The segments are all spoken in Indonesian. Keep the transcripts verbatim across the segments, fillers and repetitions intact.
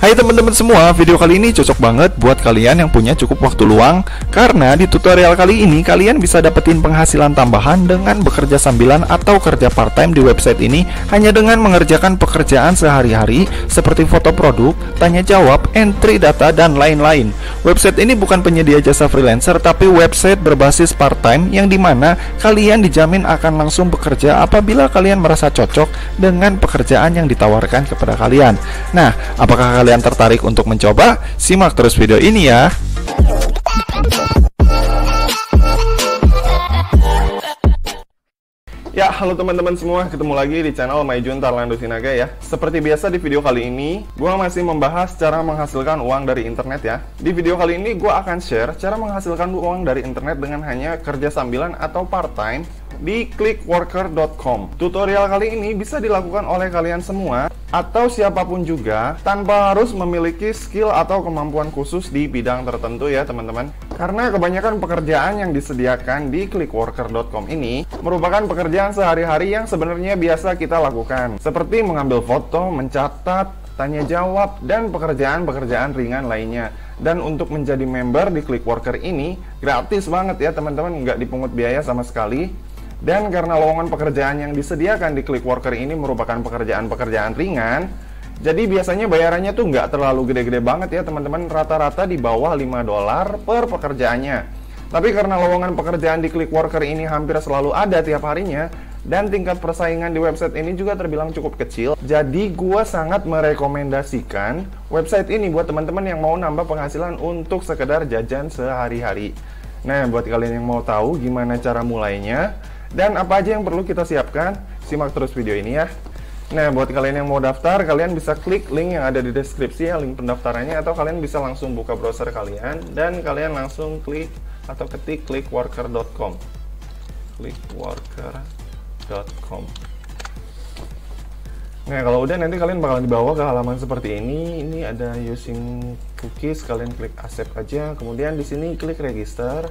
Hai teman-teman semua, video kali ini cocok banget buat kalian yang punya cukup waktu luang. Karena di tutorial kali ini kalian bisa dapetin penghasilan tambahan dengan bekerja sambilan atau kerja part time di website ini, hanya dengan mengerjakan pekerjaan sehari-hari seperti foto produk, tanya jawab, entry data, dan lain-lain. Website ini bukan penyedia jasa freelancer, tapi website berbasis part time yang dimana kalian dijamin akan langsung bekerja apabila kalian merasa cocok dengan pekerjaan yang ditawarkan kepada kalian. Nah, apakah kalian tertarik untuk mencoba? Simak terus video ini ya. Ya, halo teman-teman semua, ketemu lagi di channel Maijun Tarlando Sinaga ya. Seperti biasa di video kali ini, gue masih membahas cara menghasilkan uang dari internet ya. Di video kali ini gue akan share cara menghasilkan uang dari internet dengan hanya kerja sambilan atau part time di clickworker titik com. Tutorial kali ini bisa dilakukan oleh kalian semua atau siapapun juga tanpa harus memiliki skill atau kemampuan khusus di bidang tertentu ya teman-teman. Karena kebanyakan pekerjaan yang disediakan di clickworker titik com ini merupakan pekerjaan sehari-hari yang sebenarnya biasa kita lakukan, seperti mengambil foto, mencatat, tanya jawab, dan pekerjaan-pekerjaan ringan lainnya. Dan untuk menjadi member di clickworker ini gratis banget ya teman-teman, nggak dipungut biaya sama sekali. Dan karena lowongan pekerjaan yang disediakan di clickworker ini merupakan pekerjaan-pekerjaan ringan, jadi biasanya bayarannya tuh nggak terlalu gede-gede banget ya teman-teman, rata-rata di bawah lima dolar per pekerjaannya. Tapi karena lowongan pekerjaan di clickworker ini hampir selalu ada tiap harinya, dan tingkat persaingan di website ini juga terbilang cukup kecil, jadi gua sangat merekomendasikan website ini buat teman-teman yang mau nambah penghasilan untuk sekedar jajan sehari-hari. Nah, buat kalian yang mau tahu gimana cara mulainya dan apa aja yang perlu kita siapkan, simak terus video ini ya. Nah, buat kalian yang mau daftar, kalian bisa klik link yang ada di deskripsi ya, link pendaftarannya, atau kalian bisa langsung buka browser kalian dan kalian langsung klik atau ketik clickworker titik com. clickworker titik com. Nah, kalau udah nanti kalian bakalan dibawa ke halaman seperti ini. Ini ada using cookies, kalian klik accept aja. Kemudian di sini klik register.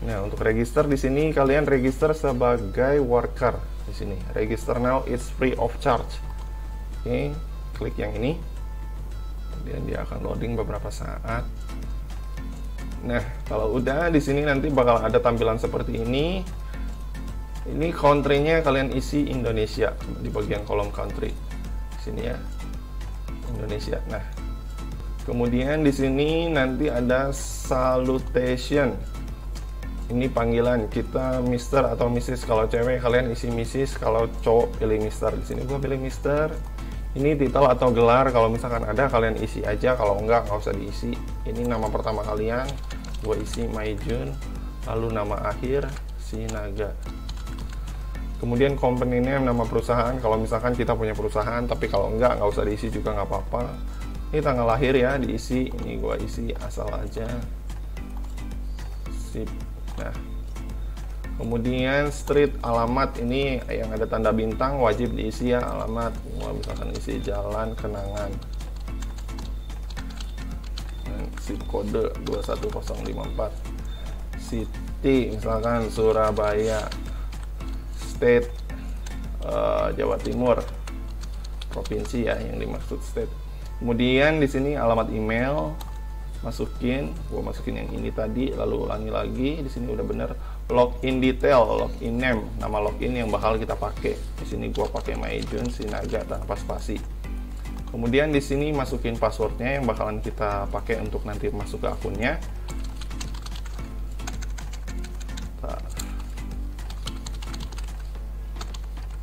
Nah, untuk register di sini kalian register sebagai worker di sini. Register now, it's free of charge. Oke, okay, klik yang ini. Kemudian dia akan loading beberapa saat. Nah, kalau udah di sini nanti bakal ada tampilan seperti ini. Ini country-nya kalian isi Indonesia di bagian kolom country. Di sini ya. Indonesia. Nah, kemudian di sini nanti ada salutation. Ini panggilan kita Mister atau Missus Kalau cewek kalian isi Missus, kalau cowok pilih Mister. Di sini gua pilih Mister. Ini titel atau gelar, kalau misalkan ada kalian isi aja, kalau enggak nggak usah diisi. Ini nama pertama kalian, gua isi Maijun, lalu nama akhir Sinaga. Kemudian company name, nama perusahaan, kalau misalkan kita punya perusahaan, tapi kalau enggak nggak usah diisi juga nggak apa-apa. Ini tanggal lahir ya diisi, ini gua isi asal aja. Sip. Nah, kemudian street, alamat, ini yang ada tanda bintang wajib diisi ya alamat. Wah, misalkan isi Jalan Kenangan. Dan zip kode dua satu nol lima empat. City misalkan Surabaya. State uh, Jawa Timur. Provinsi ya yang dimaksud state. Kemudian di sini alamat email. Masukin, gua masukin yang ini tadi, lalu ulangi lagi. Di sini udah bener. Login detail, login name, nama login yang bakal kita pakai. Di sini gua pakai Maijun Sinaga tanpa spasi. Kemudian di sini masukin passwordnya yang bakalan kita pakai untuk nanti masuk ke akunnya.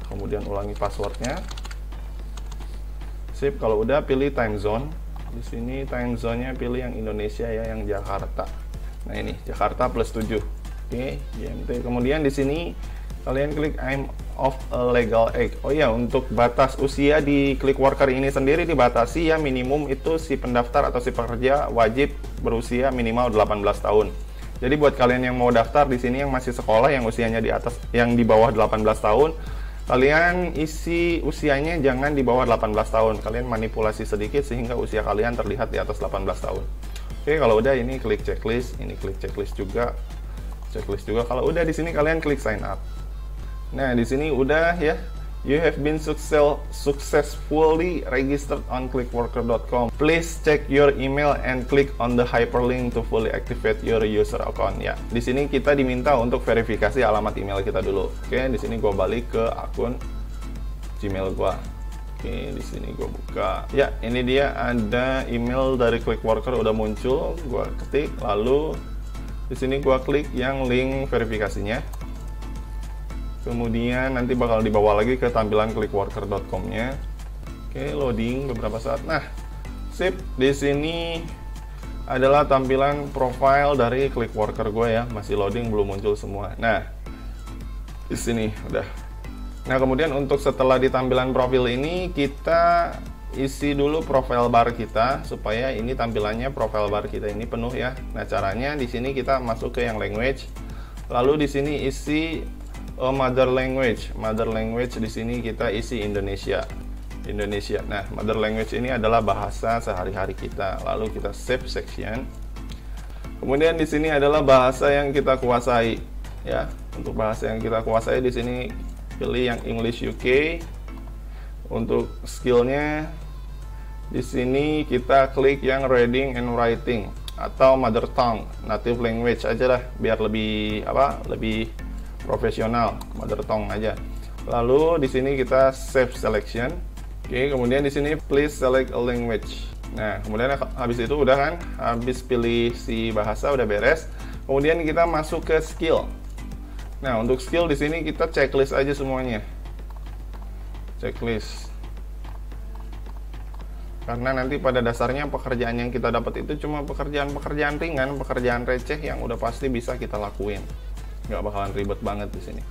Kemudian ulangi passwordnya. Sip, kalau udah pilih time zone. Di sini time zone-nya pilih yang Indonesia ya, yang Jakarta. Nah, ini Jakarta plus tujuh. Oke, G M T. Kemudian di sini kalian klik I'm of a legal age. Oh ya, untuk batas usia di clickworker ini sendiri dibatasi ya, minimum itu si pendaftar atau si pekerja wajib berusia minimal delapan belas tahun. Jadi buat kalian yang mau daftar di sini yang masih sekolah, yang usianya di atas, yang di bawah delapan belas tahun, kalian isi usianya jangan di bawah delapan belas tahun. Kalian manipulasi sedikit sehingga usia kalian terlihat di atas delapan belas tahun. Oke, kalau udah ini klik checklist, ini klik checklist juga. Checklist juga. Kalau udah di sini kalian klik sign up. Nah, di sini udah ya. You have been success successfully registered on clickworker dot com. Please check your email and click on the hyperlink to fully activate your user account. Ya, di sini kita diminta untuk verifikasi alamat email kita dulu. Oke, di sini gua balik ke akun Gmail gua. Oke, di sini gua buka. Ya, ini dia ada email dari clickworker udah muncul. Gua ketik, lalu di sini gua klik yang link verifikasinya. Kemudian nanti bakal dibawa lagi ke tampilan clickworker dot com-nya. Oke, loading beberapa saat. Nah, sip, di sini adalah tampilan profile dari clickworker gue ya, masih loading, belum muncul semua. Nah, di sini udah. Nah, kemudian untuk setelah di tampilan profil ini kita isi dulu profile bar kita supaya ini tampilannya profile bar kita ini penuh ya. Nah, caranya di sini kita masuk ke yang language. Lalu di sini isi Oh, mother language, mother language di sini kita isi Indonesia, Indonesia. Nah, mother language ini adalah bahasa sehari-hari kita. Lalu kita save section. Kemudian di sini adalah bahasa yang kita kuasai, ya. Untuk bahasa yang kita kuasai di sini pilih yang English U K. Untuk skillnya di sini kita klik yang reading and writing atau mother tongue, native language aja lah, biar lebih apa? Lebih profesional, mother tongue aja. Lalu di sini kita save selection. Oke, kemudian di sini please select a language. Nah, kemudian habis itu udah kan, habis pilih si bahasa udah beres. Kemudian kita masuk ke skill. Nah, untuk skill di sini kita checklist aja semuanya. Checklist. Karena nanti pada dasarnya pekerjaan yang kita dapat itu cuma pekerjaan-pekerjaan ringan, pekerjaan receh yang udah pasti bisa kita lakuin. Nggak bakalan ribet banget di sini.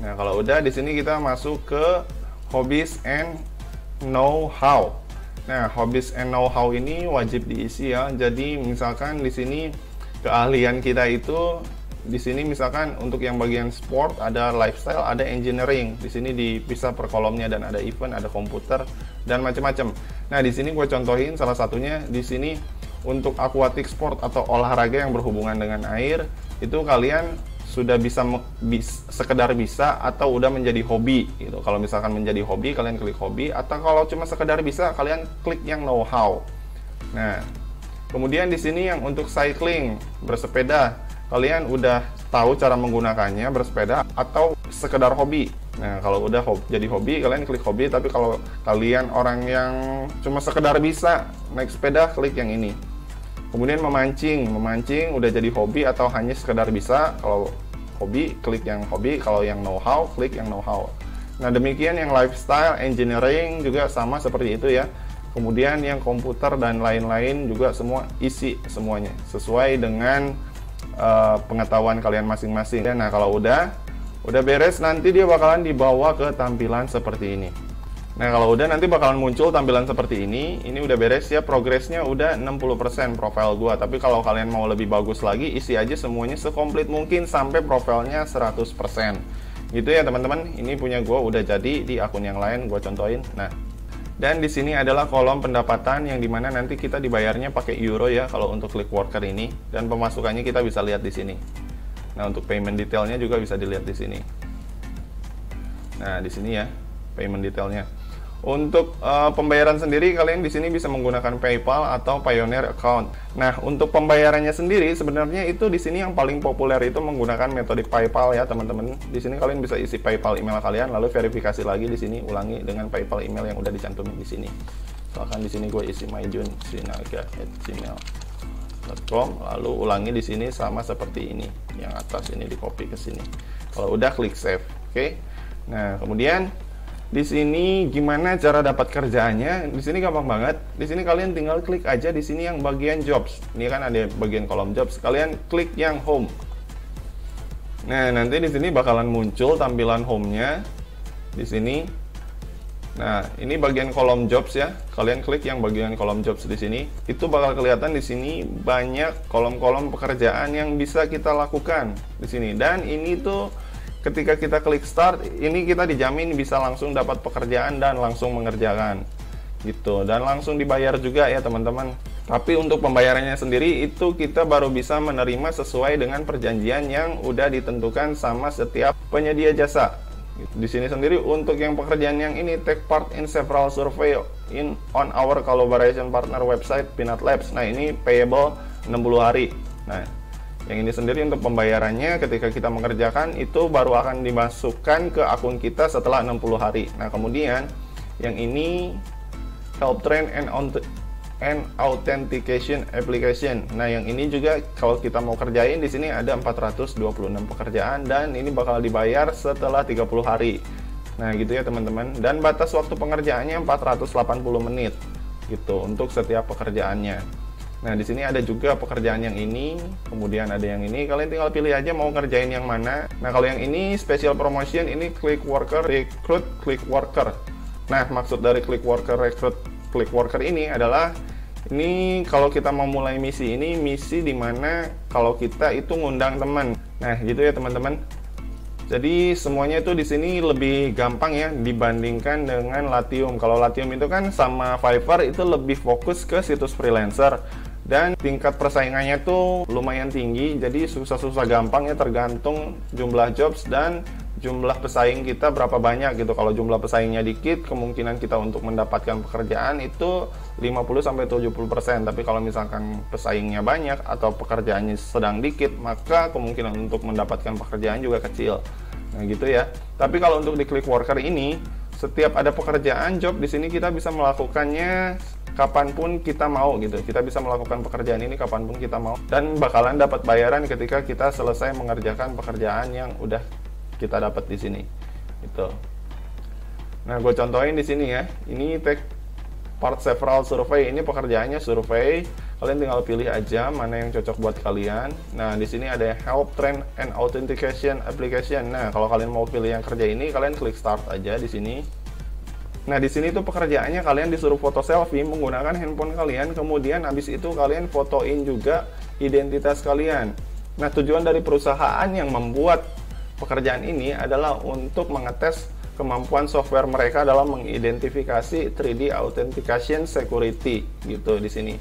Nah, kalau udah di sini kita masuk ke hobbies and know how. Nah, hobbies and know how ini wajib diisi ya. Jadi misalkan di sini keahlian kita itu di sini misalkan untuk yang bagian sport ada lifestyle, ada engineering. Di sini dipisah per kolomnya dan ada event, ada komputer dan macam-macam. Nah, di sini gue contohin salah satunya di sini untuk aquatic sport atau olahraga yang berhubungan dengan air itu kalian sudah bisa, bis, sekedar bisa atau udah menjadi hobi gitu. Kalau misalkan menjadi hobi kalian klik hobi, atau kalau cuma sekedar bisa kalian klik yang know how. Nah, kemudian di sini yang untuk cycling, bersepeda, kalian udah tahu cara menggunakannya bersepeda atau sekedar hobi. Nah, kalau udah hobi, jadi hobi kalian klik hobi, tapi kalau kalian orang yang cuma sekedar bisa naik sepeda klik yang ini. Kemudian memancing, memancing udah jadi hobi atau hanya sekedar bisa, kalau hobi klik yang hobi, kalau yang know how klik yang know how. Nah, demikian yang lifestyle, engineering juga sama seperti itu ya. Kemudian yang komputer dan lain-lain juga semua isi semuanya sesuai dengan uh, pengetahuan kalian masing-masing. Nah, kalau udah udah beres nanti dia bakalan dibawa ke tampilan seperti ini. Nah, kalau udah nanti bakalan muncul tampilan seperti ini. Ini udah beres ya, progresnya udah enam puluh persen profile gua. Tapi kalau kalian mau lebih bagus lagi, isi aja semuanya sekomplit mungkin sampai profilnya seratus persen. Gitu ya teman-teman, ini punya gua udah jadi, di akun yang lain gua contohin. Nah, dan di sini adalah kolom pendapatan yang dimana nanti kita dibayarnya pakai euro ya kalau untuk clickworker ini. Dan pemasukannya kita bisa lihat di sini. Nah, untuk payment detailnya juga bisa dilihat di sini. Nah, di sini ya payment detailnya. Untuk uh, pembayaran sendiri kalian di sini bisa menggunakan PayPal atau Payoneer account. Nah, untuk pembayarannya sendiri sebenarnya itu di sini yang paling populer itu menggunakan metode PayPal ya, teman-teman. Di sini kalian bisa isi PayPal email kalian lalu verifikasi lagi di sini, ulangi dengan PayPal email yang udah dicantumin di sini. Misalkan di sini gue isi Maijun Sinaga at gmail dot com lalu ulangi di sini sama seperti ini. Yang atas ini di-copy ke sini. Kalau udah klik save, oke. Okay? Nah, kemudian di sini gimana cara dapat kerjaannya? Di sini gampang banget. Di sini kalian tinggal klik aja di sini yang bagian jobs. Ini kan ada bagian kolom jobs. Kalian klik yang home. Nah, nanti di sini bakalan muncul tampilan home-nya di sini. Nah, ini bagian kolom jobs ya. Kalian klik yang bagian kolom jobs di sini. Itu bakal kelihatan di sini banyak kolom-kolom pekerjaan yang bisa kita lakukan di sini. Dan ini tuh ketika kita klik start, ini kita dijamin bisa langsung dapat pekerjaan dan langsung mengerjakan gitu, dan langsung dibayar juga ya teman-teman. Tapi untuk pembayarannya sendiri itu kita baru bisa menerima sesuai dengan perjanjian yang udah ditentukan sama setiap penyedia jasa. Di sini sendiri untuk yang pekerjaan yang ini, take part in several survey in on our collaboration partner website Peanut Labs. Nah, ini payable enam puluh hari. Nah, yang ini sendiri untuk pembayarannya ketika kita mengerjakan itu baru akan dimasukkan ke akun kita setelah enam puluh hari. Nah, kemudian yang ini help train and and authentication application. Nah, yang ini juga kalau kita mau kerjain di sini ada empat ratus dua puluh enam pekerjaan dan ini bakal dibayar setelah tiga puluh hari. Nah, gitu ya teman-teman. Dan batas waktu pengerjaannya empat ratus delapan puluh menit gitu untuk setiap pekerjaannya. Nah, di sini ada juga pekerjaan yang ini, kemudian ada yang ini. Kalian tinggal pilih aja mau ngerjain yang mana. Nah, kalau yang ini special promotion ini click worker recruit click worker. Nah, maksud dari click worker recruit click worker ini adalah ini kalau kita mau mulai misi ini misi dimana kalau kita itu ngundang teman. Nah, gitu ya teman-teman. Jadi semuanya itu di sini lebih gampang ya dibandingkan dengan Latium. Kalau Latium itu kan sama Fiverr itu lebih fokus ke situs freelancer dan tingkat persaingannya tuh lumayan tinggi. Jadi susah-susah gampang ya tergantung jumlah jobs dan jumlah pesaing kita berapa banyak gitu. Kalau jumlah pesaingnya dikit, kemungkinan kita untuk mendapatkan pekerjaan itu lima puluh sampai tujuh puluh persen. Tapi kalau misalkan pesaingnya banyak atau pekerjaannya sedang dikit, maka kemungkinan untuk mendapatkan pekerjaan juga kecil. Nah, gitu ya. Tapi kalau untuk di Clickworker ini, setiap ada pekerjaan job di sini kita bisa melakukannya kapanpun kita mau gitu. Kita bisa melakukan pekerjaan ini kapanpun kita mau dan bakalan dapat bayaran ketika kita selesai mengerjakan pekerjaan yang udah kita dapat di sini, gitu. Nah, gue contohin di sini ya. Ini take part several survey. Ini pekerjaannya survei. Kalian tinggal pilih aja mana yang cocok buat kalian. Nah, di sini ada help train and authentication application. Nah, kalau kalian mau pilih yang kerja ini, kalian klik start aja di sini. Nah, di sini tuh pekerjaannya kalian disuruh foto selfie menggunakan handphone kalian. Kemudian habis itu kalian fotoin juga identitas kalian. Nah, tujuan dari perusahaan yang membuat pekerjaan ini adalah untuk mengetes kemampuan software mereka dalam mengidentifikasi tiga D authentication security gitu di sini.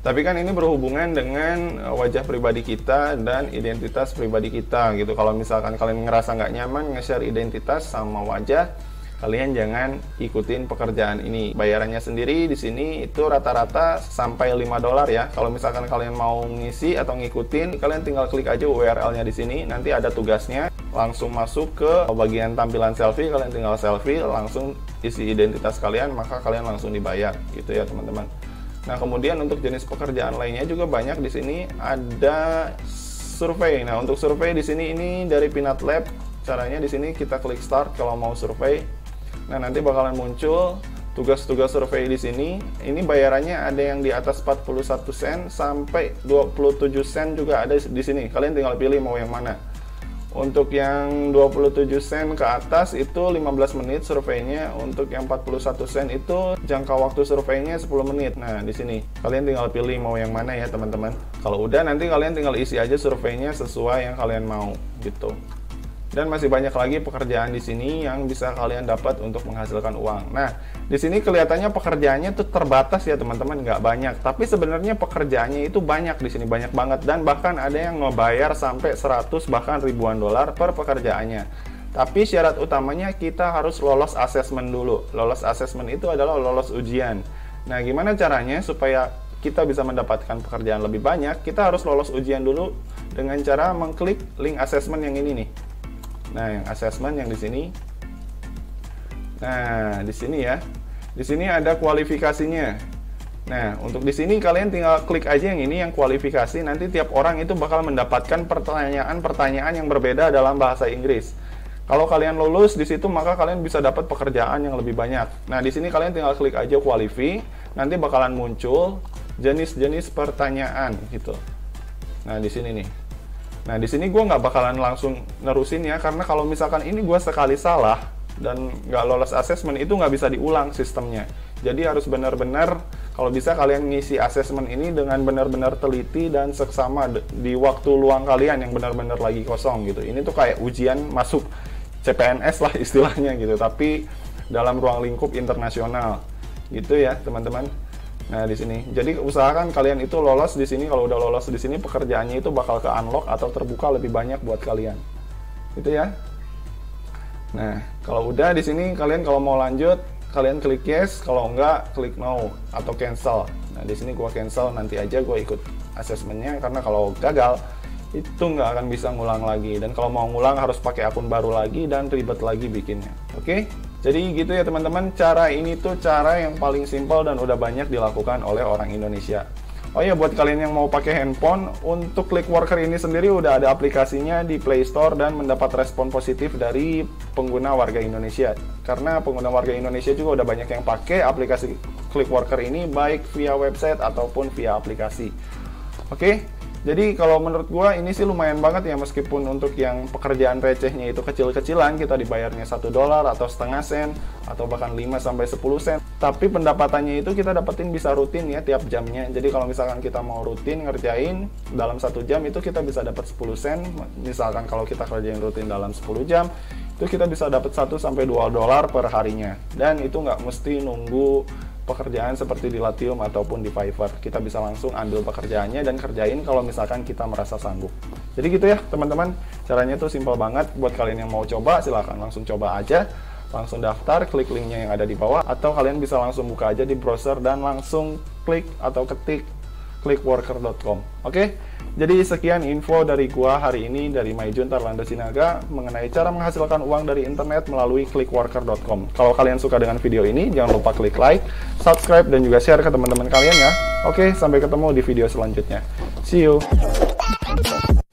Tapi kan ini berhubungan dengan wajah pribadi kita dan identitas pribadi kita gitu. Kalau misalkan kalian ngerasa nggak nyaman nge-share identitas sama wajah, kalian jangan ikutin pekerjaan ini. Bayarannya sendiri di sini itu rata-rata sampai lima dolar ya. Kalau misalkan kalian mau ngisi atau ngikutin, kalian tinggal klik aja U R L-nya di sini. Nanti ada tugasnya. Langsung masuk ke bagian tampilan selfie, kalian tinggal selfie, langsung isi identitas kalian, maka kalian langsung dibayar gitu ya teman-teman. Nah, kemudian untuk jenis pekerjaan lainnya juga banyak di sini, ada survei. Nah, untuk survei di sini ini dari Peanut Lab. Caranya di sini kita klik start kalau mau survei. Nah, nanti bakalan muncul tugas-tugas survei di sini. Ini bayarannya ada yang di atas empat puluh satu sen sampai dua puluh tujuh sen juga ada di sini. Kalian tinggal pilih mau yang mana. Untuk yang dua puluh tujuh sen ke atas itu lima belas menit surveinya, untuk yang empat puluh satu sen itu jangka waktu surveinya sepuluh menit. Nah, di sini kalian tinggal pilih mau yang mana ya, teman-teman. Kalau udah nanti kalian tinggal isi aja surveinya sesuai yang kalian mau gitu. Dan masih banyak lagi pekerjaan di sini yang bisa kalian dapat untuk menghasilkan uang. Nah, di sini kelihatannya pekerjaannya tuh terbatas ya teman-teman, nggak banyak. Tapi sebenarnya pekerjaannya itu banyak di sini, banyak banget. Dan bahkan ada yang ngebayar sampai seratus bahkan ribuan dolar per pekerjaannya. Tapi syarat utamanya kita harus lolos asesmen dulu. Lolos asesmen itu adalah lolos ujian. Nah, gimana caranya supaya kita bisa mendapatkan pekerjaan lebih banyak? Kita harus lolos ujian dulu dengan cara mengklik link asesmen yang ini nih. Nah, yang assessment yang di sini. Nah, di sini ya. Di sini ada kualifikasinya. Nah, untuk di sini kalian tinggal klik aja yang ini yang kualifikasi. Nanti tiap orang itu bakal mendapatkan pertanyaan-pertanyaan yang berbeda dalam bahasa Inggris. Kalau kalian lulus di situ, maka kalian bisa dapat pekerjaan yang lebih banyak. Nah, di sini kalian tinggal klik aja qualify. Nanti bakalan muncul jenis-jenis pertanyaan gitu. Nah, di sini nih. Nah, di sini gue nggak bakalan langsung nerusin ya, karena kalau misalkan ini gue sekali salah dan nggak lolos asesmen itu nggak bisa diulang sistemnya. Jadi harus benar-benar, kalau bisa kalian ngisi asesmen ini dengan benar-benar teliti dan seksama di waktu luang kalian yang benar-benar lagi kosong gitu. Ini tuh kayak ujian masuk C P N S lah istilahnya gitu, tapi dalam ruang lingkup internasional gitu ya teman-teman. Nah, di sini. Jadi usahakan kalian itu lolos di sini. Kalau udah lolos di sini, pekerjaannya itu bakal ke unlock atau terbuka lebih banyak buat kalian. Gitu ya. Nah, kalau udah di sini kalian kalau mau lanjut kalian klik yes, kalau enggak klik no atau cancel. Nah, di sini gua cancel, nanti aja gua ikut assessmentnya karena kalau gagal itu nggak akan bisa ngulang lagi, dan kalau mau ngulang harus pakai akun baru lagi dan ribet lagi bikinnya. Oke, jadi gitu ya teman-teman, cara ini tuh cara yang paling simpel dan udah banyak dilakukan oleh orang Indonesia. Oh ya, buat kalian yang mau pakai handphone, untuk Clickworker ini sendiri udah ada aplikasinya di Play Store dan mendapat respon positif dari pengguna warga Indonesia. Karena pengguna warga Indonesia juga udah banyak yang pakai aplikasi Clickworker ini baik via website ataupun via aplikasi. Oke. Jadi kalau menurut gua ini sih lumayan banget ya, meskipun untuk yang pekerjaan recehnya itu kecil-kecilan, kita dibayarnya satu dolar atau setengah sen atau bahkan lima sampai sepuluh sen. Tapi pendapatannya itu kita dapetin bisa rutin ya tiap jamnya. Jadi kalau misalkan kita mau rutin ngerjain dalam satu jam itu kita bisa dapat sepuluh sen. Misalkan kalau kita kerjain rutin dalam sepuluh jam itu kita bisa dapat satu sampai dua dolar per harinya. Dan itu nggak mesti nunggu pekerjaan seperti di Latium ataupun di Fiverr, kita bisa langsung ambil pekerjaannya dan kerjain kalau misalkan kita merasa sanggup. Jadi gitu ya teman-teman, caranya tuh simpel banget. Buat kalian yang mau coba silahkan langsung coba aja, langsung daftar, klik linknya yang ada di bawah, atau kalian bisa langsung buka aja di browser dan langsung klik atau ketik clickworker dot com. Oke, jadi sekian info dari gua hari ini dari Maijun Tarlando Sinaga mengenai cara menghasilkan uang dari internet melalui clickworker dot com. Kalau kalian suka dengan video ini, jangan lupa klik like, subscribe, dan juga share ke teman-teman kalian ya. Oke, sampai ketemu di video selanjutnya. See you!